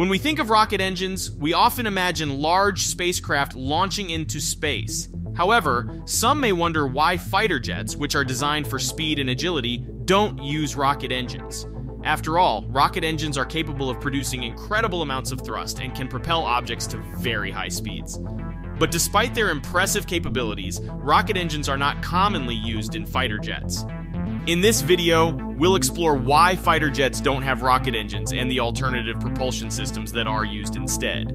When we think of rocket engines, we often imagine large spacecraft launching into space. However, some may wonder why fighter jets, which are designed for speed and agility, don't use rocket engines. After all, rocket engines are capable of producing incredible amounts of thrust and can propel objects to very high speeds. But despite their impressive capabilities, rocket engines are not commonly used in fighter jets. In this video, we'll explore why fighter jets don't have rocket engines and the alternative propulsion systems that are used instead.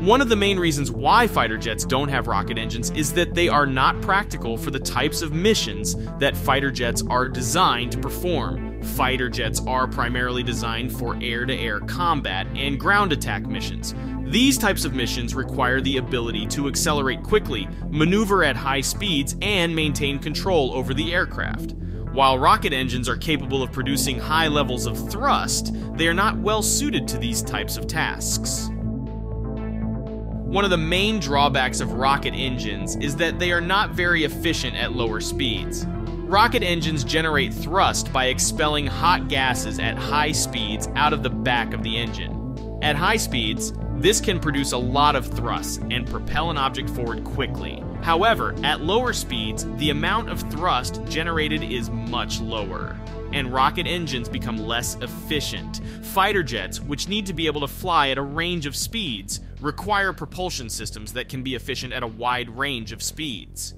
One of the main reasons why fighter jets don't have rocket engines is that they are not practical for the types of missions that fighter jets are designed to perform. Fighter jets are primarily designed for air-to-air combat and ground attack missions. These types of missions require the ability to accelerate quickly, maneuver at high speeds, and maintain control over the aircraft. While rocket engines are capable of producing high levels of thrust, they are not well suited to these types of tasks. One of the main drawbacks of rocket engines is that they are not very efficient at lower speeds. Rocket engines generate thrust by expelling hot gases at high speeds out of the back of the engine. At high speeds, this can produce a lot of thrust and propel an object forward quickly. However, at lower speeds, the amount of thrust generated is much lower, and rocket engines become less efficient. Fighter jets, which need to be able to fly at a range of speeds, require propulsion systems that can be efficient at a wide range of speeds.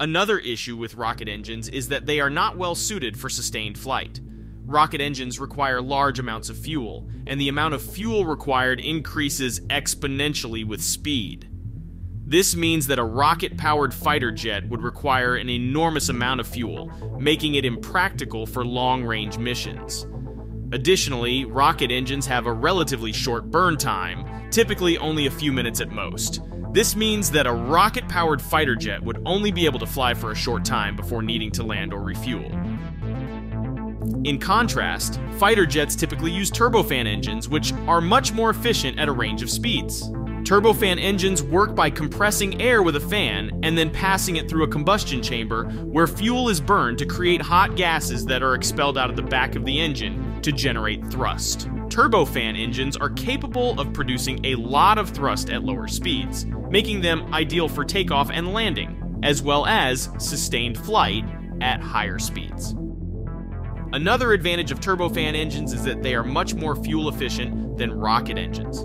Another issue with rocket engines is that they are not well suited for sustained flight. Rocket engines require large amounts of fuel, and the amount of fuel required increases exponentially with speed. This means that a rocket-powered fighter jet would require an enormous amount of fuel, making it impractical for long-range missions. Additionally, rocket engines have a relatively short burn time, typically only a few minutes at most. This means that a rocket-powered fighter jet would only be able to fly for a short time before needing to land or refuel. In contrast, fighter jets typically use turbofan engines, which are much more efficient at a range of speeds. Turbofan engines work by compressing air with a fan and then passing it through a combustion chamber where fuel is burned to create hot gases that are expelled out of the back of the engine to generate thrust. Turbofan engines are capable of producing a lot of thrust at lower speeds, making them ideal for takeoff and landing, as well as sustained flight at higher speeds. Another advantage of turbofan engines is that they are much more fuel efficient than rocket engines.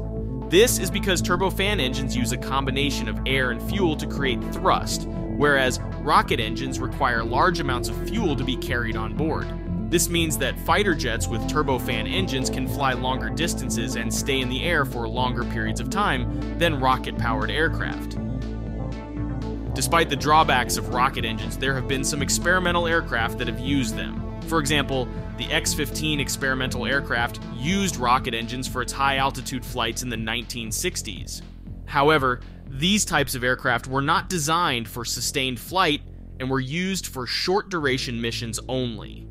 This is because turbofan engines use a combination of air and fuel to create thrust, whereas rocket engines require large amounts of fuel to be carried on board. This means that fighter jets with turbofan engines can fly longer distances and stay in the air for longer periods of time than rocket-powered aircraft. Despite the drawbacks of rocket engines, there have been some experimental aircraft that have used them. For example, the X-15 experimental aircraft used rocket engines for its high-altitude flights in the 1960s. However, these types of aircraft were not designed for sustained flight and were used for short-duration missions only.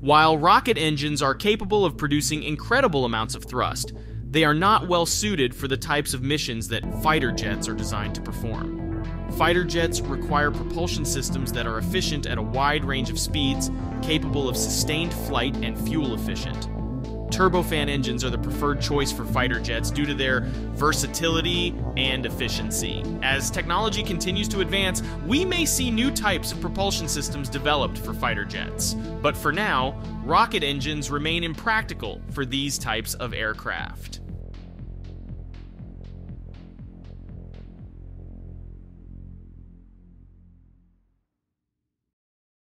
While rocket engines are capable of producing incredible amounts of thrust, they are not well-suited for the types of missions that fighter jets are designed to perform. Fighter jets require propulsion systems that are efficient at a wide range of speeds, capable of sustained flight and fuel efficient. Turbofan engines are the preferred choice for fighter jets due to their versatility and efficiency. As technology continues to advance, we may see new types of propulsion systems developed for fighter jets. But for now, rocket engines remain impractical for these types of aircraft.